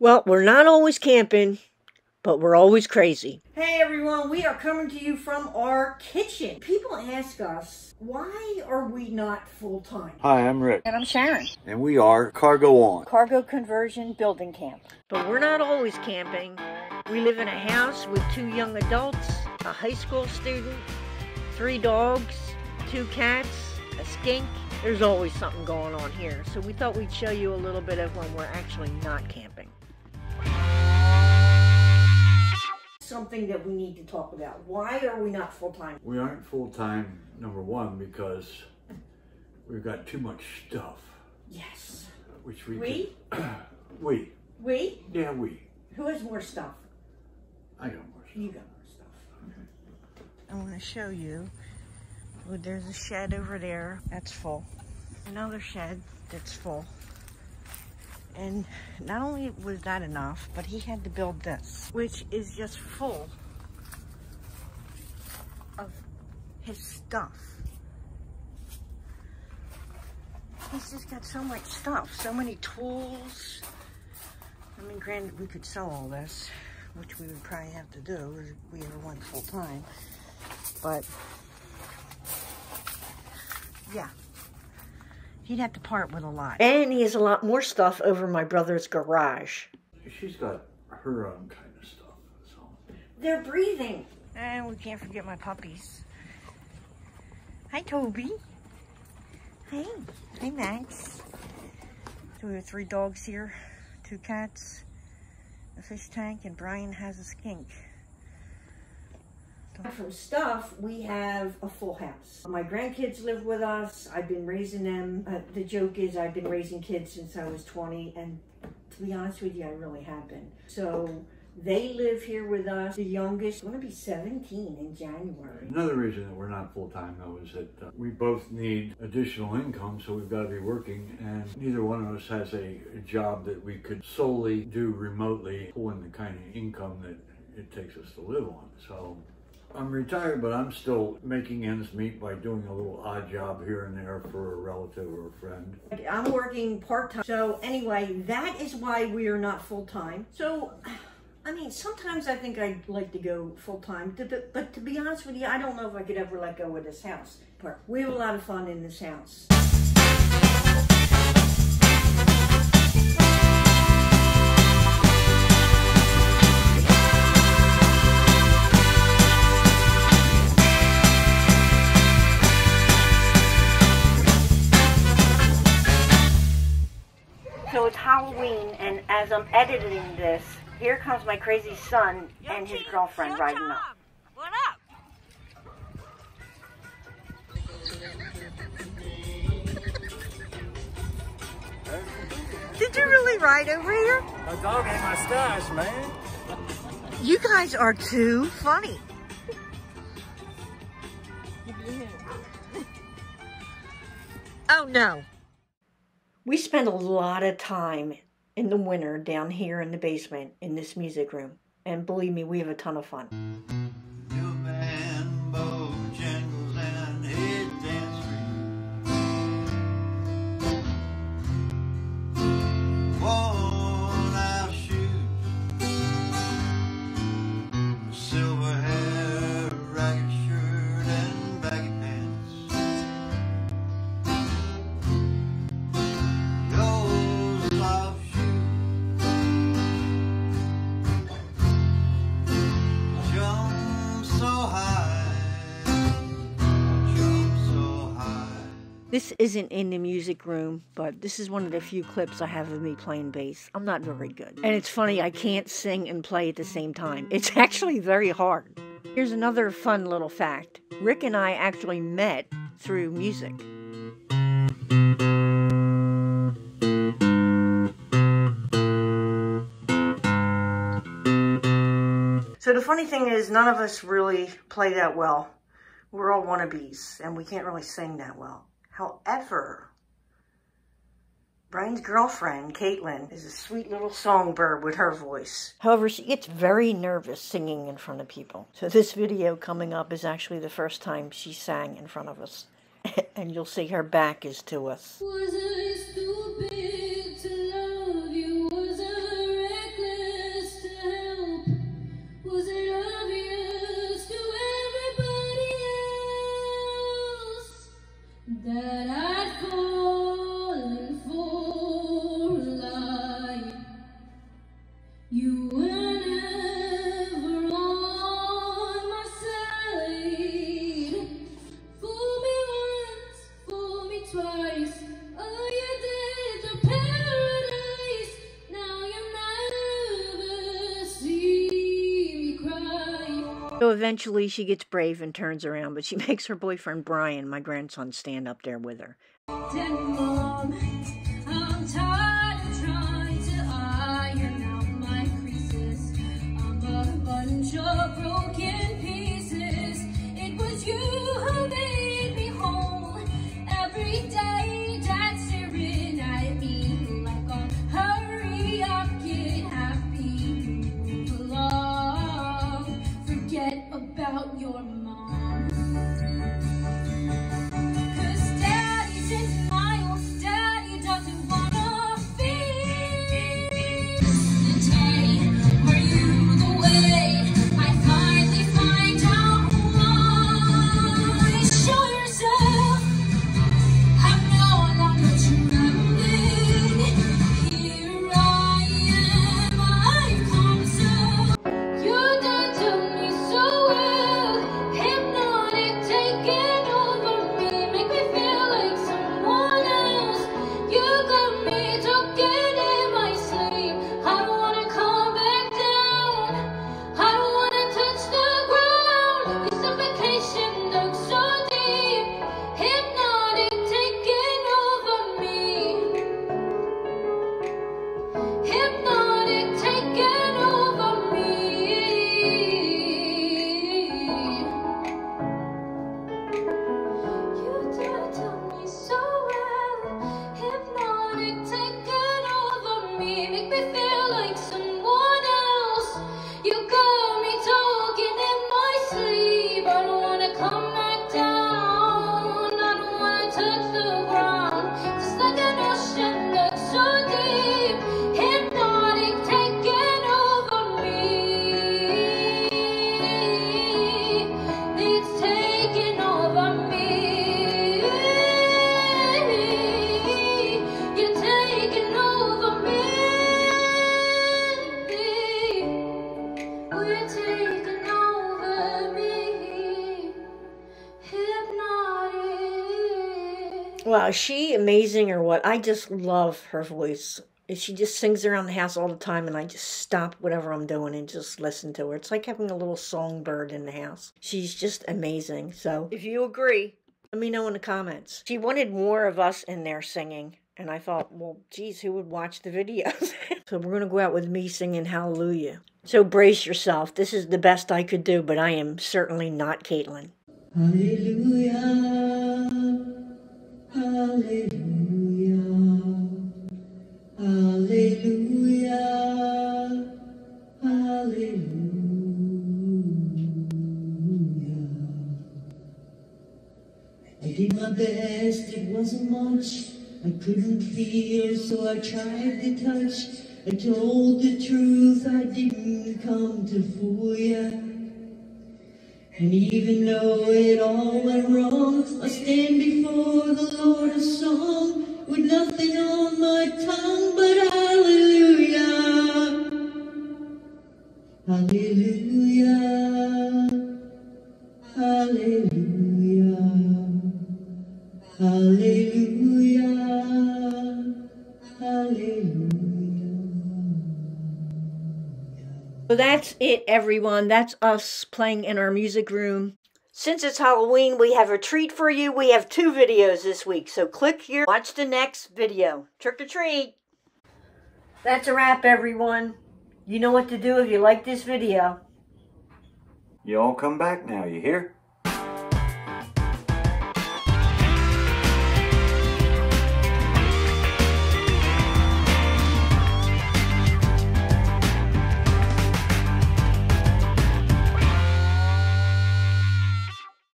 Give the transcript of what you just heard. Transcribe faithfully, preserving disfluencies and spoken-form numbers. Well, we're not always camping, but we're always crazy. Hey everyone, we are coming to you from our kitchen. People ask us, why are we not full-time? Hi, I'm Rick. And I'm Sharon. And we are Cargo On. Cargo Conversion Building Camp. But we're not always camping. We live in a house with two young adults, a high school student, three dogs, two cats, a skink. There's always something going on here. So we thought we'd show you a little bit of when we're actually not camping. Something that we need to talk about. Why are we not full-time? We aren't full-time, number one, because we've got too much stuff. Yes. Which we? We? Could, we. We? Yeah, we. Who has more stuff? I got more stuff. You got more stuff. I want to show you. Well, there's a shed over there that's full. Another shed that's full. And not only was that enough, but he had to build this, which is just full of his stuff. He's just got so much stuff, so many tools. I mean, granted, we could sell all this, which we would probably have to do if we ever went full time. But yeah. He'd have to part with a lot. And he has a lot more stuff over my brother's garage. She's got her own kind of stuff. So. They're breathing. And we can't forget my puppies. Hi, Toby. Hey. Hey, Max. So we have three dogs here, two cats, a fish tank, and Brian has a skink. From stuff, we have a full house. My grandkids live with us. I've been raising them. Uh, the joke is I've been raising kids since I was twenty, and to be honest with you, I really have been. So they live here with us. The youngest is going to be seventeen in January. Another reason that we're not full-time, though, is that uh, we both need additional income, so we've got to be working, and neither one of us has a, a job that we could solely do remotely, pulling the kind of income that it takes us to live on. So I'm retired, but I'm still making ends meet by doing a little odd job here and there for a relative or a friend. I'm working part-time. So anyway, that is why we are not full-time. So, I mean, sometimes I think I'd like to go full-time, but to be honest with you, I don't know if I could ever let go of this house. But we have a lot of fun in this house. So it's Halloween, and as I'm editing this, here comes my crazy son and his girlfriend riding up. What up? Did you really ride over here? A dog ate my stash, man. You guys are too funny. Oh, no. We spend a lot of time in the winter down here in the basement in this music room. And believe me, we have a ton of fun. This isn't in the music room, but this is one of the few clips I have of me playing bass. I'm not very good. And it's funny, I can't sing and play at the same time. It's actually very hard. Here's another fun little fact. Rick and I actually met through music. So the funny thing is, none of us really play that well. We're all wannabes, and we can't really sing that well. However, Brian's girlfriend, Caitlin, is a sweet little songbird with her voice. However, she gets very nervous singing in front of people. So this video coming up is actually the first time she sang in front of us. And you'll see her back is to us. Was I stupid to love you? Was I reckless? You were never on my side. Fool me once, fool me twice. Oh, you did the paradise. Now you'll never see me cry. So eventually she gets brave and turns around, but she makes her boyfriend Brian, my grandson, stand up there with her. Dead Mom, I'm tired of trying to iron out my creases. I'm a bunch of broken pieces. It was you who made me whole. Every day Dad's staring at me like a hurry up, get happy, move along. Forget about your mom. Wow, is she amazing or what? I just love her voice. She just sings around the house all the time, and I just stop whatever I'm doing and just listen to her. It's like having a little songbird in the house. She's just amazing. So if you agree, let me know in the comments. She wanted more of us in there singing, and I thought, well, geez, who would watch the videos? So we're going to go out with me singing Hallelujah. So brace yourself. This is the best I could do, but I am certainly not Caitlin. Hallelujah. Hallelujah, hallelujah, hallelujah. I did my best, it wasn't much. I couldn't feel, so I tried to touch. I told the truth, I didn't come to fool you. And even though it all went wrong, I stand before the Lord a song with nothing on my tongue but hallelujah. Hallelujah. Hallelujah. Hallelujah. Hallelujah. So that's it, everyone. That's us playing in our music room. Since it's Halloween, we have a treat for you. We have two videos this week, so click here. Watch the next video. Trick or treat. That's a wrap, everyone. You know what to do if you like this video. You all come back now, you hear?